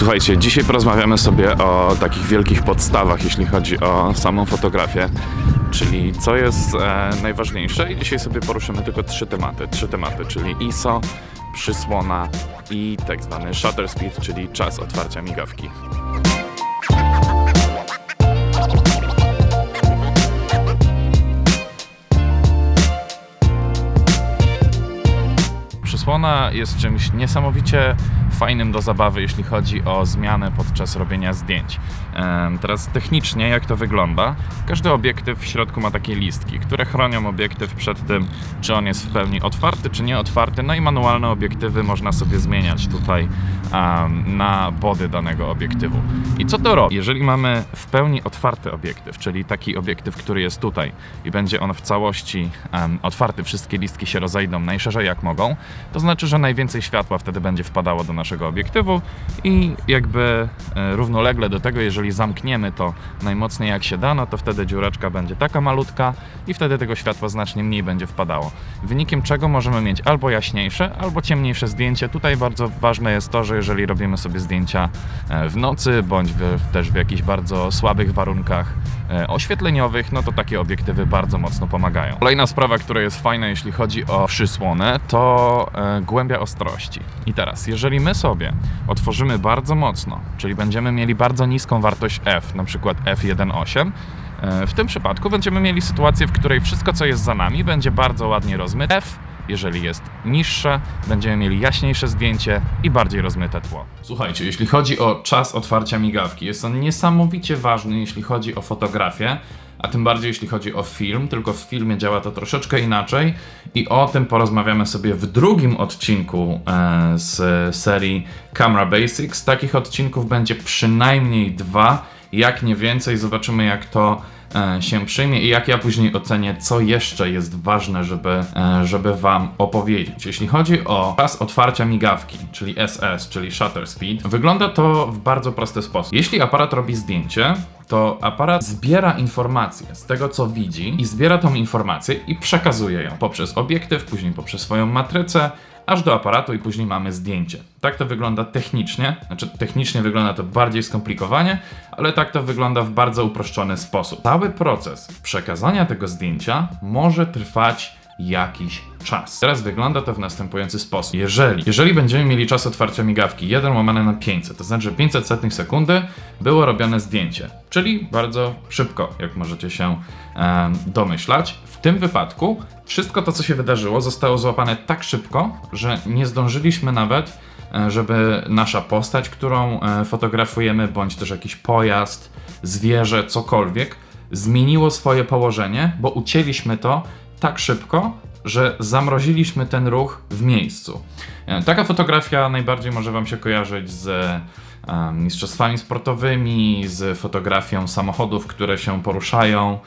Słuchajcie, dzisiaj porozmawiamy sobie o takich wielkich podstawach, jeśli chodzi o samą fotografię, czyli co jest najważniejsze, i dzisiaj sobie poruszymy tylko trzy tematy, czyli ISO, przysłona i tak zwany shutter speed, czyli czas otwarcia migawki. Przysłona jest czymś niesamowicie fajnym do zabawy, jeśli chodzi o zmianę podczas robienia zdjęć. Teraz technicznie jak to wygląda? Każdy obiektyw w środku ma takie listki, które chronią obiektyw przed tym, czy on jest w pełni otwarty, czy nie otwarty. No i manualne obiektywy można sobie zmieniać tutaj na body danego obiektywu. I co to robi? Jeżeli mamy w pełni otwarty obiektyw, czyli taki obiektyw, który jest tutaj i będzie on w całości otwarty, wszystkie listki się rozejdą najszerzej jak mogą, to znaczy, że najwięcej światła wtedy będzie wpadało do naszego obiektywu i jakby równolegle do tego, jeżeli zamkniemy to najmocniej jak się da, no to wtedy dziureczka będzie taka malutka i wtedy tego światła znacznie mniej będzie wpadało. Wynikiem czego możemy mieć albo jaśniejsze, albo ciemniejsze zdjęcie. Tutaj bardzo ważne jest to, że jeżeli robimy sobie zdjęcia w nocy, bądź też w jakichś bardzo słabych warunkach oświetleniowych, no to takie obiektywy bardzo mocno pomagają. Kolejna sprawa, która jest fajna, jeśli chodzi o przysłonę, to głębia ostrości. I teraz, jeżeli my sobie otworzymy bardzo mocno, czyli będziemy mieli bardzo niską wartość f, na przykład f1.8, w tym przypadku będziemy mieli sytuację, w której wszystko, co jest za nami, będzie bardzo ładnie rozmyte. F, jeżeli jest niższe, będziemy mieli jaśniejsze zdjęcie i bardziej rozmyte tło. Słuchajcie, jeśli chodzi o czas otwarcia migawki, jest on niesamowicie ważny, jeśli chodzi o fotografię, a tym bardziej jeśli chodzi o film, tylko w filmie działa to troszeczkę inaczej i o tym porozmawiamy sobie w drugim odcinku z serii Camera Basics. Takich odcinków będzie przynajmniej 2, jak nie więcej. Zobaczymy, jak to się przyjmie i jak ja później ocenię, co jeszcze jest ważne, żeby Wam opowiedzieć. Jeśli chodzi o czas otwarcia migawki, czyli SS, czyli shutter speed, wygląda to w bardzo prosty sposób. Jeśli aparat robi zdjęcie, to aparat zbiera informacje z tego, co widzi i zbiera tą informację i przekazuje ją poprzez obiektyw, później poprzez swoją matrycę, aż do aparatu i później mamy zdjęcie. Tak to wygląda technicznie, znaczy technicznie wygląda to bardziej skomplikowanie, ale tak to wygląda w bardzo uproszczony sposób. Cały proces przekazania tego zdjęcia może trwać jakiś czas. Teraz wygląda to w następujący sposób. Jeżeli będziemy mieli czas otwarcia migawki 1/500, to znaczy, że 500 setnych sekundy było robione zdjęcie, czyli bardzo szybko, jak możecie się domyślać. W tym wypadku wszystko to, co się wydarzyło, zostało złapane tak szybko, że nie zdążyliśmy nawet, żeby nasza postać, którą fotografujemy, bądź też jakiś pojazd, zwierzę, cokolwiek, zmieniło swoje położenie, bo ucięliśmy to tak szybko, że zamroziliśmy ten ruch w miejscu. Taka fotografia najbardziej może Wam się kojarzyć z mistrzostwami sportowymi, z fotografią samochodów, które się poruszają.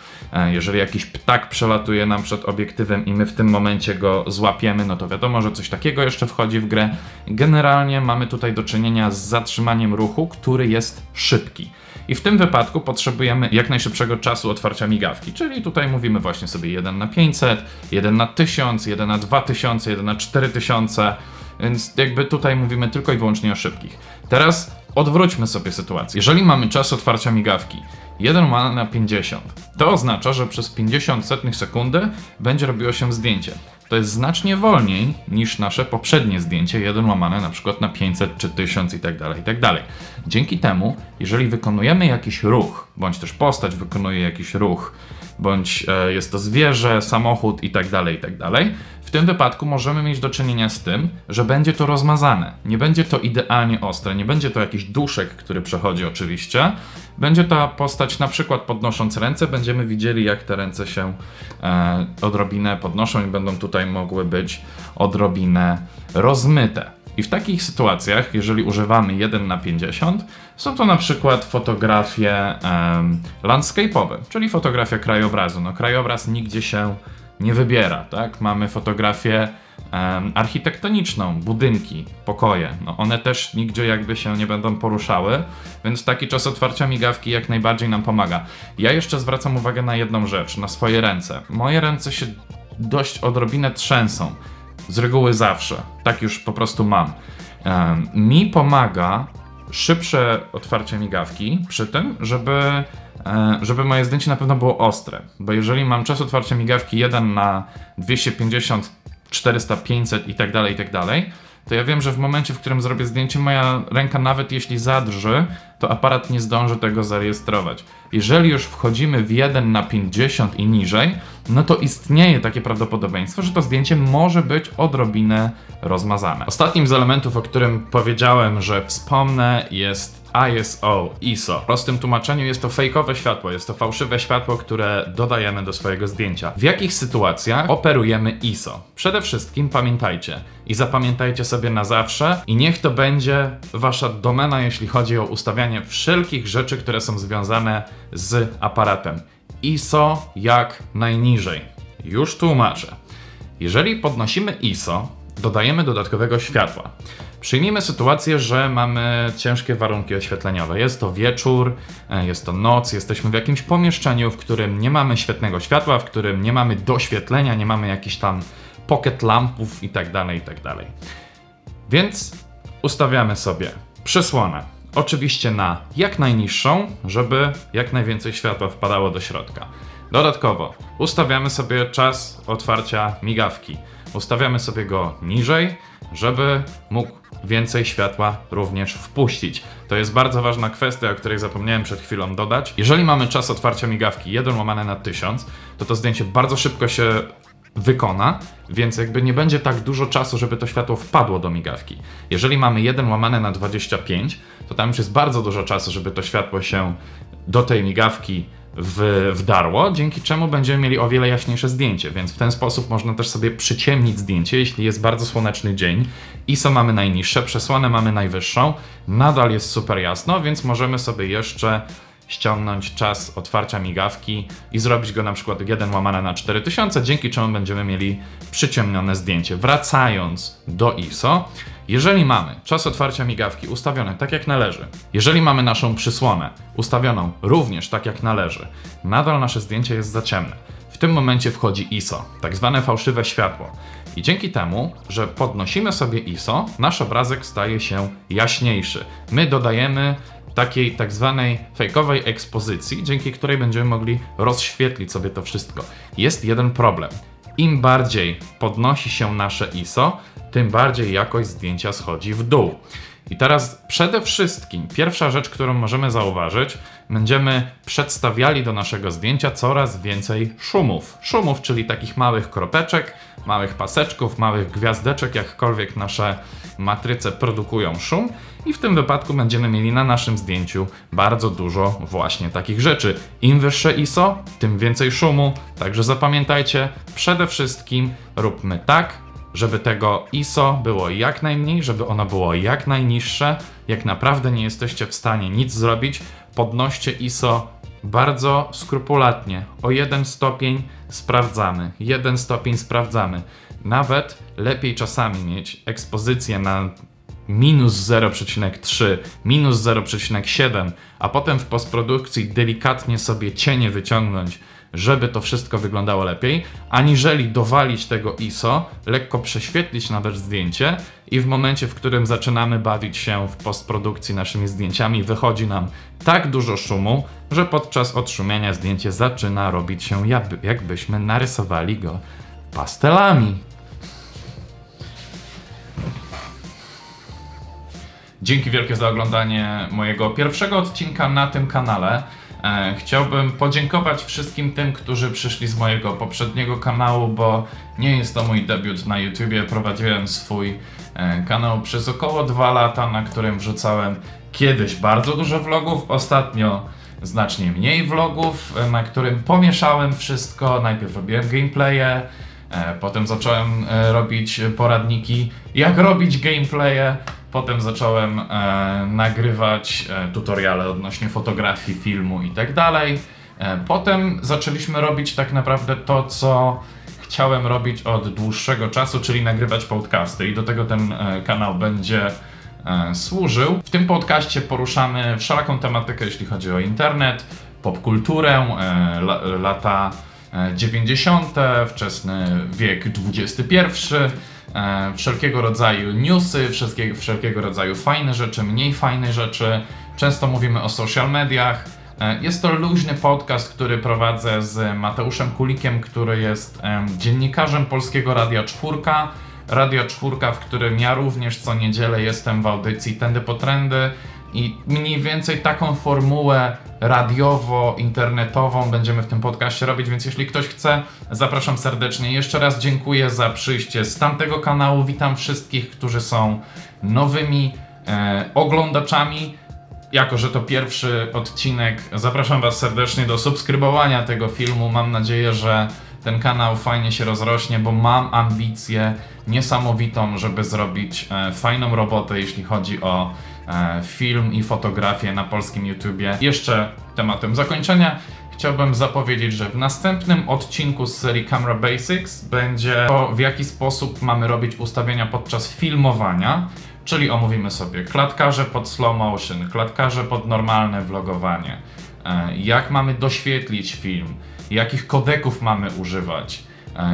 Jeżeli jakiś ptak przelatuje nam przed obiektywem i my w tym momencie go złapiemy, no to wiadomo, że coś takiego jeszcze wchodzi w grę. Generalnie mamy tutaj do czynienia z zatrzymaniem ruchu, który jest szybki. I w tym wypadku potrzebujemy jak najszybszego czasu otwarcia migawki, czyli tutaj mówimy właśnie sobie 1/500, 1/1000, 1/2000, 1/4000, więc jakby tutaj mówimy tylko i wyłącznie o szybkich. Teraz odwróćmy sobie sytuację. Jeżeli mamy czas otwarcia migawki 1/50, to oznacza, że przez 50 setnych sekundy będzie robiło się zdjęcie. To jest znacznie wolniej niż nasze poprzednie zdjęcie 1/500 czy 1000 itd. Dzięki temu, jeżeli wykonujemy jakiś ruch, bądź też postać wykonuje jakiś ruch, bądź jest to zwierzę, samochód itd. w tym wypadku możemy mieć do czynienia z tym, że będzie to rozmazane. Nie będzie to idealnie ostre, nie będzie to jakiś duszek, który przechodzi oczywiście. Będzie ta postać, na przykład podnosząc ręce, będziemy widzieli, jak te ręce się odrobinę podnoszą i będą tutaj mogły być odrobinę rozmyte. I w takich sytuacjach, jeżeli używamy 1/50, są to na przykład fotografie landscape'owe, czyli fotografia krajobrazu. No, krajobraz nigdzie się nie wybiera, tak? Mamy fotografię architektoniczną, budynki, pokoje. No, one też nigdzie jakby się nie będą poruszały, więc taki czas otwarcia migawki jak najbardziej nam pomaga. Ja jeszcze zwracam uwagę na jedną rzecz, na swoje ręce. Moje ręce się dość odrobinę trzęsą. Z reguły zawsze. Tak już po prostu mam. Mi pomaga szybsze otwarcie migawki przy tym, żeby moje zdjęcie na pewno było ostre. Bo jeżeli mam czas otwarcia migawki 1 na 250, 400, 500 i tak dalej, to ja wiem, że w momencie, w którym zrobię zdjęcie, moja ręka nawet jeśli zadrży, to aparat nie zdąży tego zarejestrować. Jeżeli już wchodzimy w 1 na 50 i niżej, no to istnieje takie prawdopodobieństwo, że to zdjęcie może być odrobinę rozmazane. Ostatnim z elementów, o którym powiedziałem, że wspomnę, jest ISO. W prostym tłumaczeniu jest to fejkowe światło, jest to fałszywe światło, które dodajemy do swojego zdjęcia. W jakich sytuacjach operujemy ISO? Przede wszystkim pamiętajcie i zapamiętajcie sobie na zawsze i niech to będzie wasza domena, jeśli chodzi o ustawianie wszelkich rzeczy, które są związane z aparatem. ISO jak najniżej. Już tłumaczę. Jeżeli podnosimy ISO, dodajemy dodatkowego światła. Przyjmijmy sytuację, że mamy ciężkie warunki oświetleniowe. Jest to wieczór, jest to noc, jesteśmy w jakimś pomieszczeniu, w którym nie mamy świetnego światła, w którym nie mamy doświetlenia, nie mamy jakichś tam pocket lampów itd. Więc ustawiamy sobie przysłonę. Oczywiście na jak najniższą, żeby jak najwięcej światła wpadało do środka. Dodatkowo ustawiamy sobie czas otwarcia migawki. Ustawiamy sobie go niżej, żeby mógł więcej światła również wpuścić. To jest bardzo ważna kwestia, o której zapomniałem przed chwilą dodać. Jeżeli mamy czas otwarcia migawki 1/1000, to to zdjęcie bardzo szybko się wykona, więc jakby nie będzie tak dużo czasu, żeby to światło wpadło do migawki. Jeżeli mamy 1/25, to tam już jest bardzo dużo czasu, żeby to światło się do tej migawki wdarło, dzięki czemu będziemy mieli o wiele jaśniejsze zdjęcie, więc w ten sposób można też sobie przyciemnić zdjęcie, jeśli jest bardzo słoneczny dzień. ISO mamy najniższe, przesłonę mamy najwyższą, nadal jest super jasno, więc możemy sobie jeszcze ściągnąć czas otwarcia migawki i zrobić go na przykład 1/4000, dzięki czemu będziemy mieli przyciemnione zdjęcie. Wracając do ISO, jeżeli mamy czas otwarcia migawki ustawiony tak jak należy, jeżeli mamy naszą przysłonę ustawioną również tak jak należy, nadal nasze zdjęcie jest za ciemne. W tym momencie wchodzi ISO, tak zwane fałszywe światło. I dzięki temu, że podnosimy sobie ISO, nasz obrazek staje się jaśniejszy. My dodajemy takiej tak zwanej fejkowej ekspozycji, dzięki której będziemy mogli rozświetlić sobie to wszystko. Jest jeden problem. Im bardziej podnosi się nasze ISO, tym bardziej jakość zdjęcia schodzi w dół. I teraz przede wszystkim pierwsza rzecz, którą możemy zauważyć, będziemy przedstawiali do naszego zdjęcia coraz więcej szumów. Szumów, czyli takich małych kropeczek, małych paseczków, małych gwiazdeczek, jakkolwiek nasze matryce produkują szum. I w tym wypadku będziemy mieli na naszym zdjęciu bardzo dużo właśnie takich rzeczy. Im wyższe ISO, tym więcej szumu. Także zapamiętajcie, przede wszystkim róbmy tak, żeby tego ISO było jak najmniej, żeby ono było jak najniższe. Jak naprawdę nie jesteście w stanie nic zrobić, podnoście ISO bardzo skrupulatnie. O 1 stopień sprawdzamy, 1 stopień sprawdzamy. Nawet lepiej czasami mieć ekspozycję na -0,3, -0,7, a potem w postprodukcji delikatnie sobie cienie wyciągnąć, żeby to wszystko wyglądało lepiej, aniżeli dowalić tego ISO, lekko prześwietlić nawet zdjęcie i w momencie, w którym zaczynamy bawić się w postprodukcji naszymi zdjęciami, wychodzi nam tak dużo szumu, że podczas odszumienia zdjęcie zaczyna robić się jakbyśmy narysowali go pastelami. Dzięki wielkie za oglądanie mojego pierwszego odcinka na tym kanale. Chciałbym podziękować wszystkim tym, którzy przyszli z mojego poprzedniego kanału, bo nie jest to mój debiut na YouTubie. Prowadziłem swój kanał przez około 2 lata, na którym wrzucałem kiedyś bardzo dużo vlogów, ostatnio znacznie mniej vlogów, na którym pomieszałem wszystko. Najpierw robiłem gameplaye, potem zacząłem robić poradniki, jak robić gameplaye. Potem zacząłem nagrywać tutoriale odnośnie fotografii, filmu i tak dalej. Potem zaczęliśmy robić tak naprawdę to, co chciałem robić od dłuższego czasu, czyli nagrywać podcasty i do tego ten kanał będzie służył. W tym podcaście poruszamy wszelaką tematykę, jeśli chodzi o internet, popkulturę, lata 90., wczesny wiek XXI, wszelkiego rodzaju newsy, wszelkiego rodzaju fajne rzeczy, mniej fajne rzeczy. Często mówimy o social mediach. Jest to luźny podcast, który prowadzę z Mateuszem Kulikiem, który jest dziennikarzem Polskiego Radia Czwórka. Radio Czwórka, w którym ja również co niedzielę jestem w audycji Tędy Potrędy. I mniej więcej taką formułę radiowo-internetową będziemy w tym podcaście robić, więc jeśli ktoś chce, zapraszam serdecznie. Jeszcze raz dziękuję za przyjście z tamtego kanału. Witam wszystkich, którzy są nowymi oglądaczami. Jako że to pierwszy odcinek, zapraszam Was serdecznie do subskrybowania tego filmu. Mam nadzieję, że ten kanał fajnie się rozrośnie, bo mam ambicję niesamowitą, żeby zrobić fajną robotę, jeśli chodzi o film i fotografię na polskim YouTubie. Jeszcze tematem zakończenia chciałbym zapowiedzieć, że w następnym odcinku z serii Camera Basics będzie to, w jaki sposób mamy robić ustawienia podczas filmowania, czyli omówimy sobie klatkarze pod slow motion, klatkarze pod normalne vlogowanie, jak mamy doświetlić film, jakich kodeków mamy używać,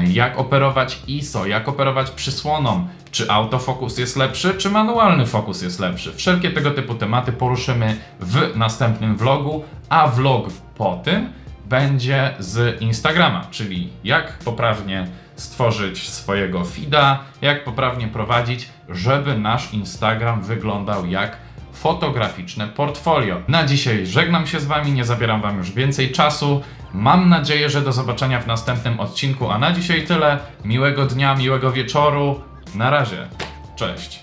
jak operować ISO, jak operować przysłoną, czy autofokus jest lepszy, czy manualny fokus jest lepszy. Wszelkie tego typu tematy poruszymy w następnym vlogu, a vlog po tym będzie z Instagrama, czyli jak poprawnie stworzyć swojego feeda, jak poprawnie prowadzić, żeby nasz Instagram wyglądał jak fotograficzne portfolio. Na dzisiaj żegnam się z Wami, nie zabieram Wam już więcej czasu. Mam nadzieję, że do zobaczenia w następnym odcinku, a na dzisiaj tyle. Miłego dnia, miłego wieczoru. Na razie. Cześć.